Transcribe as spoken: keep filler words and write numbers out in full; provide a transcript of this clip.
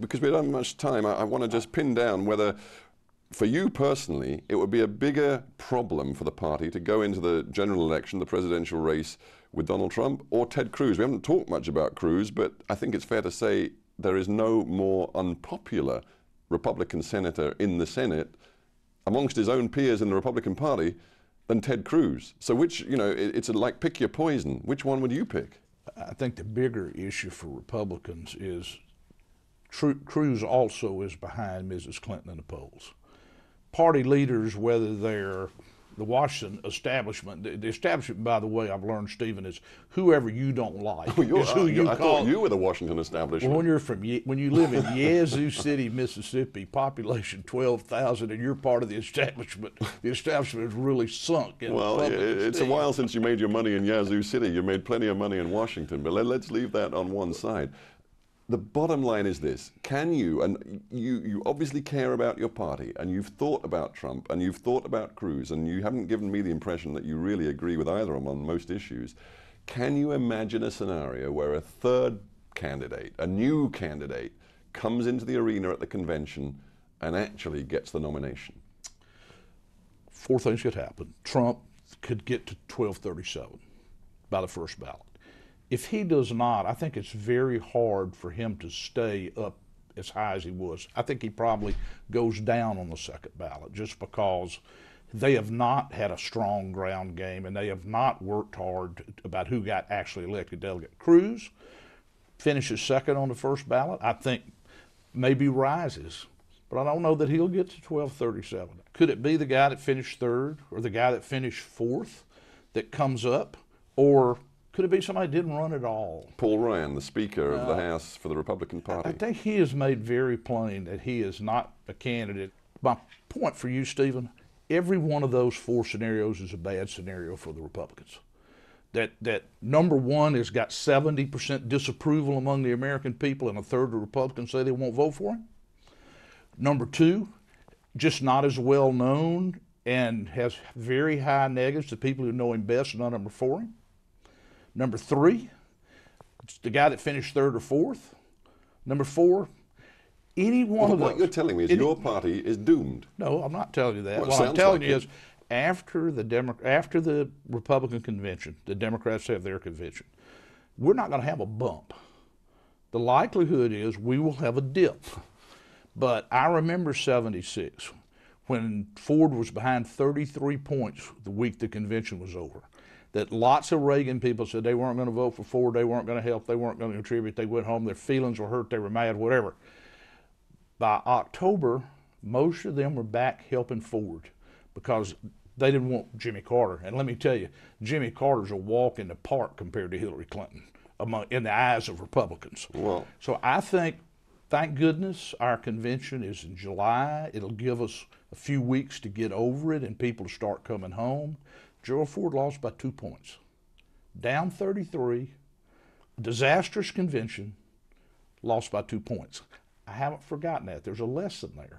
Because we don't have much time, I, I want to just pin down whether, for you personally, it would be a bigger problem for the party to go into the general election, the presidential race, with Donald Trump or Ted Cruz. We haven't talked much about Cruz, but I think it's fair to say there is no more unpopular Republican senator in the Senate amongst his own peers in the Republican Party than Ted Cruz. So which, you know, it, it's like pick your poison. Which one would you pick? I think the bigger issue for Republicans is Cruz also is behind Missus Clinton in the polls. Party leaders, whether they're the Washington establishment, the, the establishment, by the way, I've learned, Stephen, is whoever you don't like. Oh, you're, is who uh, you I call. Thought you were the Washington establishment. Well, when you're from, when you live in Yazoo City, Mississippi, population twelve thousand, and you're part of the establishment, the establishment is really sunk. In well, it, it's a while since you made your money in Yazoo City. You made plenty of money in Washington, but let, let's leave that on one side. The bottom line is this, can you, and you, you obviously care about your party, and you've thought about Trump, and you've thought about Cruz, and you haven't given me the impression that you really agree with either of them on most issues. Can you imagine a scenario where a third candidate, a new candidate, comes into the arena at the convention and actually gets the nomination? Four things could happen. Trump could get to twelve thirty-seven by the first ballot. If he does not, I think it's very hard for him to stay up as high as he was. I think he probably goes down on the second ballot just because they have not had a strong ground game and they have not worked hard about who got actually elected delegate. Cruz finishes second on the first ballot. I think maybe rises, but I don't know that he'll get to twelve thirty-seven. Could it be the guy that finished third or the guy that finished fourth that comes up, or could it be somebody didn't run at all? Paul Ryan, the Speaker uh, of the House for the Republican Party. I think he has made very plain that he is not a candidate. My point for you, Stephen, every one of those four scenarios is a bad scenario for the Republicans. That, that number one has got seventy percent disapproval among the American people and a third of Republicans say they won't vote for him. Number two, just not as well known and has very high negatives. The people who know him best, none of them are for him. Number three, the guy that finished third or fourth. Number four, any one well, of those. What you're telling me is any, your party is doomed. No, I'm not telling you that. Well, what I'm telling like you it. is after the, Demo after the Republican convention, the Democrats have their convention, we're not going to have a bump. The likelihood is we will have a dip. But I remember seventy-six when Ford was behind thirty-three points the week the convention was over. That lots of Reagan people said they weren't going to vote for Ford, they weren't going to help, they weren't going to contribute, they went home, their feelings were hurt, they were mad, whatever. By October, most of them were back helping Ford because they didn't want Jimmy Carter. And let me tell you, Jimmy Carter's a walk in the park compared to Hillary Clinton among, in the eyes of Republicans. Well, so I think, thank goodness, our convention is in July. It'll give us a few weeks to get over it and people to start coming home. Gerald Ford lost by two points, down thirty-three, disastrous convention, lost by two points. I haven't forgotten that. There's a lesson there.